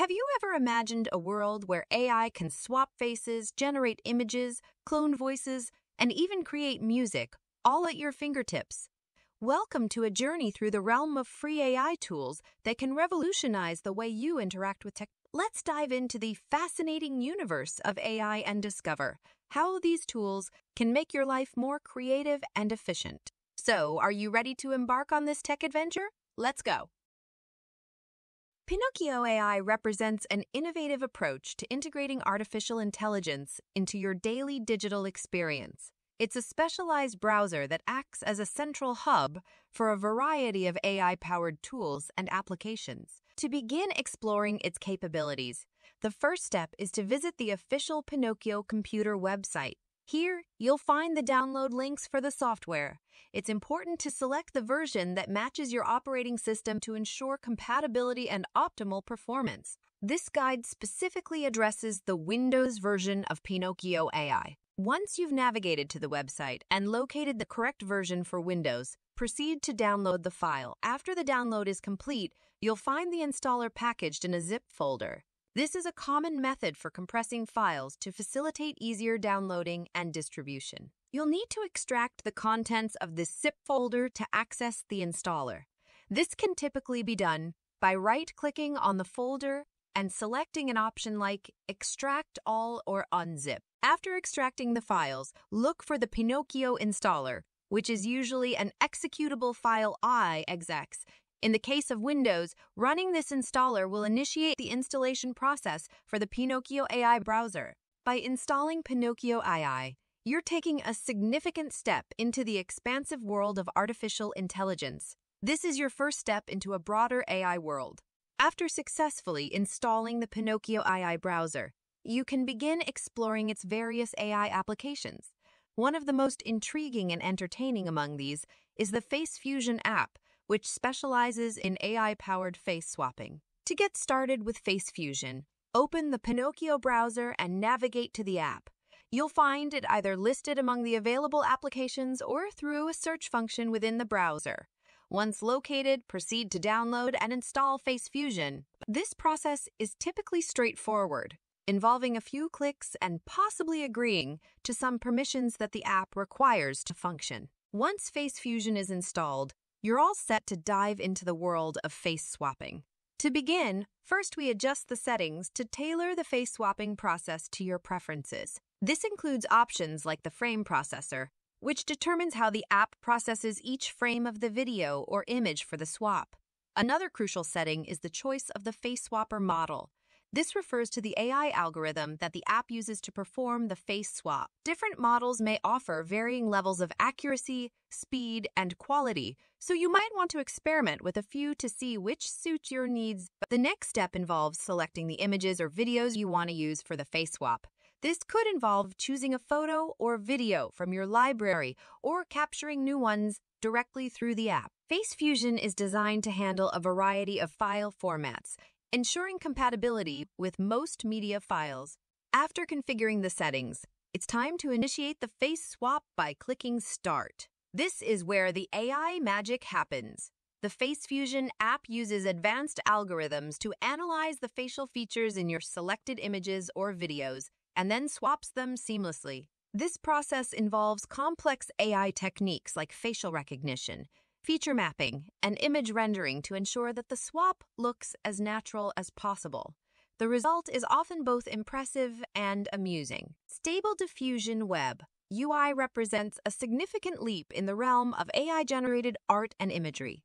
Have you ever imagined a world where AI can swap faces, generate images, clone voices, and even create music, all at your fingertips? Welcome to a journey through the realm of free AI tools that can revolutionize the way you interact with tech. Let's dive into the fascinating universe of AI and discover how these tools can make your life more creative and efficient. So, are you ready to embark on this tech adventure? Let's go! Pinokio AI represents an innovative approach to integrating artificial intelligence into your daily digital experience. It's a specialized browser that acts as a central hub for a variety of AI-powered tools and applications. To begin exploring its capabilities, the first step is to visit the official Pinokio computer website. Here, you'll find the download links for the software. It's important to select the version that matches your operating system to ensure compatibility and optimal performance. This guide specifically addresses the Windows version of Pinokio AI. Once you've navigated to the website and located the correct version for Windows, proceed to download the file. After the download is complete, you'll find the installer packaged in a zip folder. This is a common method for compressing files to facilitate easier downloading and distribution. You'll need to extract the contents of this zip folder to access the installer. This can typically be done by right-clicking on the folder and selecting an option like Extract All or Unzip. After extracting the files, look for the Pinokio installer, which is usually an executable file .ixx. In the case of Windows, running this installer will initiate the installation process for the Pinokio AI browser. By installing Pinokio AI, you're taking a significant step into the expansive world of artificial intelligence. This is your first step into a broader AI world. After successfully installing the Pinokio AI browser, you can begin exploring its various AI applications. One of the most intriguing and entertaining among these is the FaceFusion app, which specializes in AI-powered face swapping. To get started with FaceFusion, open the Pinokio browser and navigate to the app. You'll find it either listed among the available applications or through a search function within the browser. Once located, proceed to download and install FaceFusion. This process is typically straightforward, involving a few clicks and possibly agreeing to some permissions that the app requires to function. Once FaceFusion is installed, you're all set to dive into the world of face swapping. To begin, first we adjust the settings to tailor the face swapping process to your preferences. This includes options like the frame processor, which determines how the app processes each frame of the video or image for the swap. Another crucial setting is the choice of the face swapper model. This refers to the AI algorithm that the app uses to perform the face swap. Different models may offer varying levels of accuracy, speed, and quality, so you might want to experiment with a few to see which suits your needs. The next step involves selecting the images or videos you want to use for the face swap. This could involve choosing a photo or video from your library or capturing new ones directly through the app. FaceFusion is designed to handle a variety of file formats, ensuring compatibility with most media files. After configuring the settings, it's time to initiate the face swap by clicking Start. This is where the AI magic happens. The FaceFusion app uses advanced algorithms to analyze the facial features in your selected images or videos and then swaps them seamlessly. This process involves complex AI techniques like facial recognition, feature mapping, and image rendering to ensure that the swap looks as natural as possible. The result is often both impressive and amusing. Stable Diffusion Web UI represents a significant leap in the realm of AI-generated art and imagery.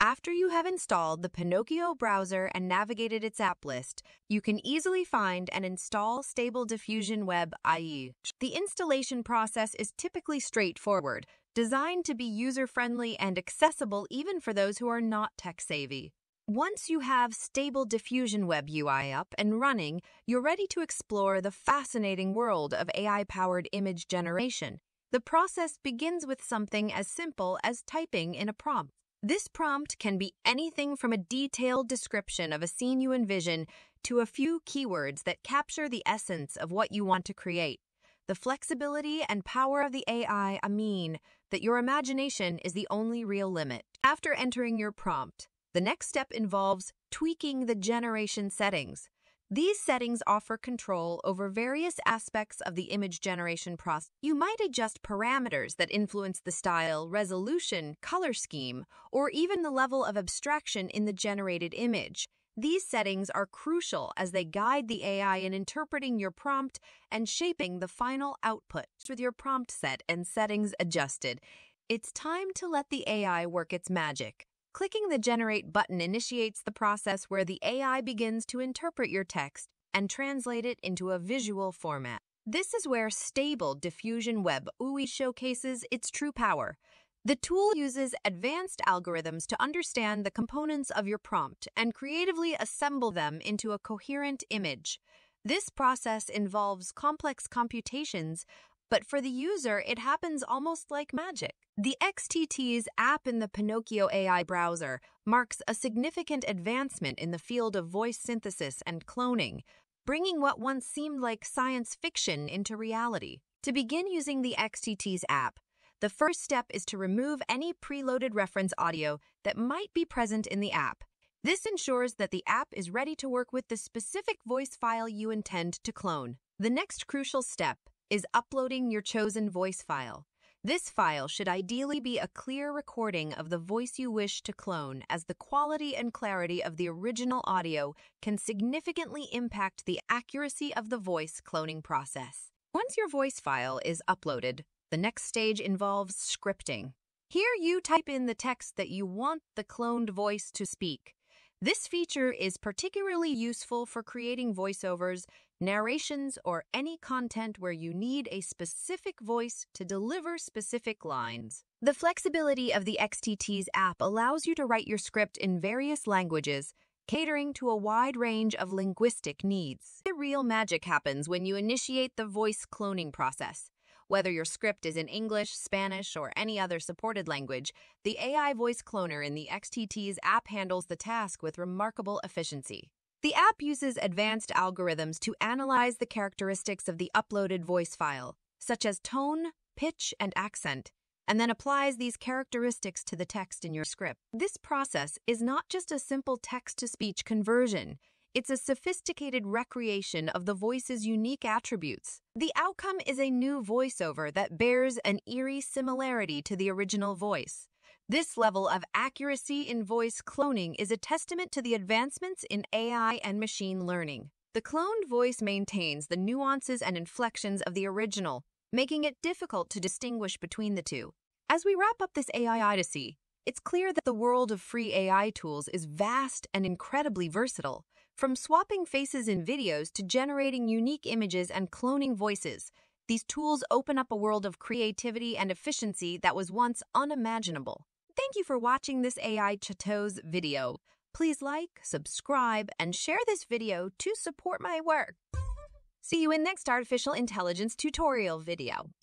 After you have installed the Pinokio browser and navigated its app list, you can easily find and install Stable Diffusion Web UI. The installation process is typically straightforward, designed to be user-friendly and accessible even for those who are not tech-savvy. Once you have Stable Diffusion Web UI up and running, you're ready to explore the fascinating world of AI-powered image generation. The process begins with something as simple as typing in a prompt. This prompt can be anything from a detailed description of a scene you envision to a few keywords that capture the essence of what you want to create. The flexibility and power of the AI mean that your imagination is the only real limit. After entering your prompt, The next step involves tweaking the generation settings. These settings offer control over various aspects of the image generation process. You might adjust parameters that influence the style, resolution, color scheme, or even the level of abstraction in the generated image. These settings are crucial as they guide the AI in interpreting your prompt and shaping the final output. With your prompt set and settings adjusted, it's time to let the AI work its magic. Clicking the Generate button initiates the process where the AI begins to interpret your text and translate it into a visual format. This is where Stable Diffusion Web UI showcases its true power. The tool uses advanced algorithms to understand the components of your prompt and creatively assemble them into a coherent image. This process involves complex computations, but for the user, it happens almost like magic. The XTTS app in the Pinokio AI browser marks a significant advancement in the field of voice synthesis and cloning, bringing what once seemed like science fiction into reality. To begin using the XTTS app, the first step is to remove any preloaded reference audio that might be present in the app. This ensures that the app is ready to work with the specific voice file you intend to clone. The next crucial step is uploading your chosen voice file. This file should ideally be a clear recording of the voice you wish to clone, as the quality and clarity of the original audio can significantly impact the accuracy of the voice cloning process. Once your voice file is uploaded, the next stage involves scripting. Here you type in the text that you want the cloned voice to speak. This feature is particularly useful for creating voiceovers, narrations, or any content where you need a specific voice to deliver specific lines. The flexibility of the XTTS app allows you to write your script in various languages, catering to a wide range of linguistic needs. The real magic happens when you initiate the voice cloning process. Whether your script is in English, Spanish, or any other supported language, the AI voice cloner in the XTTS app handles the task with remarkable efficiency. The app uses advanced algorithms to analyze the characteristics of the uploaded voice file, such as tone, pitch, and accent, and then applies these characteristics to the text in your script. This process is not just a simple text-to-speech conversion. It's a sophisticated recreation of the voice's unique attributes. The outcome is a new voiceover that bears an eerie similarity to the original voice. This level of accuracy in voice cloning is a testament to the advancements in AI and machine learning. The cloned voice maintains the nuances and inflections of the original, making it difficult to distinguish between the two. As we wrap up this AI odyssey, it's clear that the world of free AI tools is vast and incredibly versatile. From swapping faces in videos to generating unique images and cloning voices, these tools open up a world of creativity and efficiency that was once unimaginable. Thank you for watching this AI Chatose video. Please like, subscribe, and share this video to support my work. See you in next artificial intelligence tutorial video.